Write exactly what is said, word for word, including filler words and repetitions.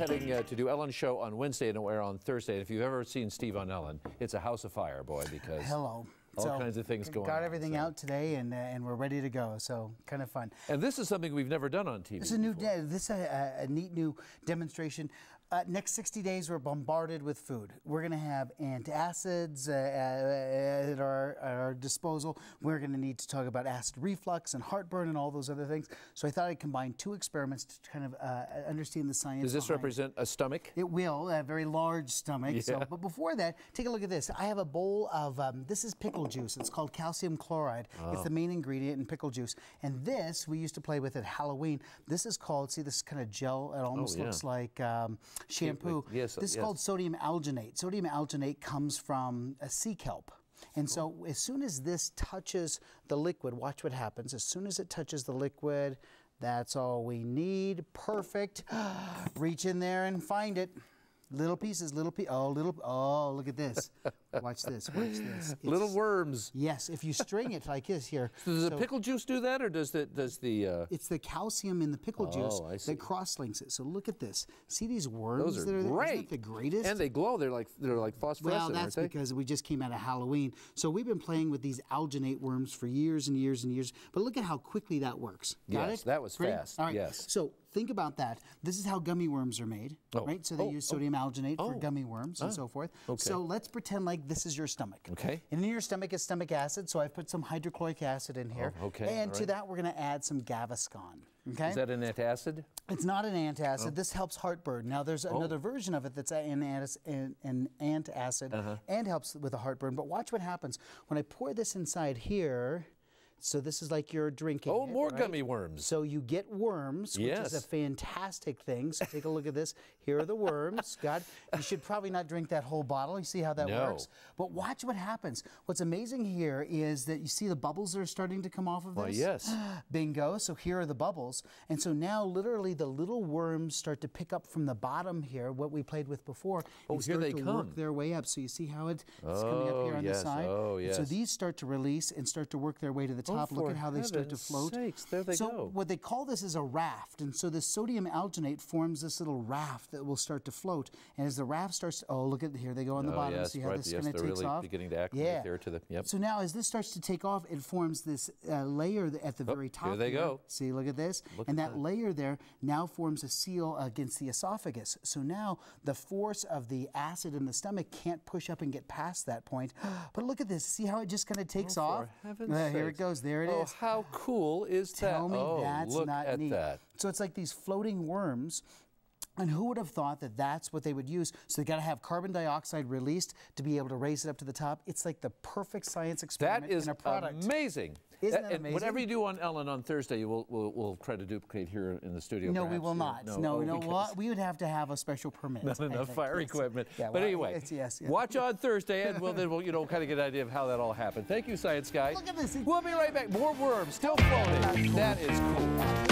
heading uh, to do Ellen's show on Wednesday and we're on Thursday. And if you've ever seen Steve on Ellen, it's a house of fire, boy, because hello. All so kinds of things going got on. Got everything so. out today, and uh, and we're ready to go. So kind of fun. And this is something we've never done on T V. This is a new. De this is a, a neat new demonstration. Uh, next sixty days, we're bombarded with food. We're going to have antacids uh, at, our, at our disposal. We're going to need to talk about acid reflux and heartburn and all those other things. So I thought I'd combine two experiments to kind of uh, understand the science. Does this represent it. a stomach? It will, a very large stomach. Yeah. So, but before that, take a look at this. I have a bowl of um, this is pickle juice. It's called calcium chloride. Oh. It's the main ingredient in pickle juice. And this we used to play with at Halloween. This is called. See, this is kind of gel. It almost oh, yeah. looks like. Um, Shampoo. Yes, this is yes. called sodium alginate. Sodium alginate comes from a sea kelp. And cool. so as soon as this touches the liquid, watch what happens. As soon as it touches the liquid, that's all we need. Perfect. Reach in there and find it. Little pieces, little pieces. Oh, little. Oh, look at this. Watch this. Watch this. It's, little worms. Yes. If you string it like this here. So does so the pickle juice do that, or does the does the? Uh... It's the calcium in the pickle oh, juice that cross-links it. So look at this. See these worms? Those are that are great. Isn't that the greatest? And they glow. They're like they're like phosphorescent. Well, that's aren't they? because we just came out of Halloween. So we've been playing with these alginate worms for years and years and years. But look at how quickly that works. Got yes, it? That was Great? fast. All right. Yes. So. Think about that. This is how gummy worms are made, oh. right? So they oh, use sodium oh. alginate oh. for gummy worms oh. and so forth. Okay. So let's pretend like this is your stomach. Okay. And in your stomach is stomach acid, so I've put some hydrochloric acid in here. Oh, okay. And right. to that, we're going to add some Gaviscon. Okay. Is that an antacid? It's not an antacid. Oh. This helps heartburn. Now, there's oh. another version of it that's an, an, an antacid uh-huh. and helps with the heartburn. But watch what happens. When I pour this inside here, so this is like you're drinking. Oh, it, more right? gummy worms. So you get worms, which yes. is a fantastic thing. So take a look at this. Here are the worms. God, you should probably not drink that whole bottle. You see how that no. works? But watch what happens. What's amazing here is that you see the bubbles that are starting to come off of this? Well, yes. Bingo. So here are the bubbles. And so now literally the little worms start to pick up from the bottom here, what we played with before. Oh, here they come. Work their way up. So you see how it's oh, coming up here on yes. the side? Oh, yes. And so these start to release and start to work their way to the top. Oh, look at how they start to float. Sakes, there they so go. What they call this is a raft, and so the sodium alginate forms this little raft that will start to float. And as the raft starts, to, oh look at here they go on the oh, bottom. Yes, See how right, this yes, kind of takes really off. Beginning to acclimate yeah. there to the. Yep. So now as this starts to take off, it forms this uh, layer at the oh, very top. There they here. go. See, look at this, look and at that, that layer there now forms a seal against the esophagus. So now the force of the acid in the stomach can't push up and get past that point. But look at this. See how it just kind of takes oh, off. Uh, here it goes. There it oh, is. Oh, how cool is that? Tell me oh, that's look not at neat. That. So it's like these floating worms. And who would have thought that that's what they would use? So they got to have carbon dioxide released to be able to raise it up to the top. It's like the perfect science experiment that is in a product. Amazing. Isn't that, that amazing? Whatever you do on Ellen on Thursday, we'll, we'll, we'll try to duplicate here in the studio. No, perhaps. we will not. No, no, no, no we would have to have a special permit. Not enough fire yes. equipment. Yeah, well, but anyway, it's, yes, yes. watch on Thursday, and we'll, then we'll you know kind of get an idea of how that all happened. Thank you, science guy. Look at this. We'll be right back. More worms still floating. Cool. That is cool.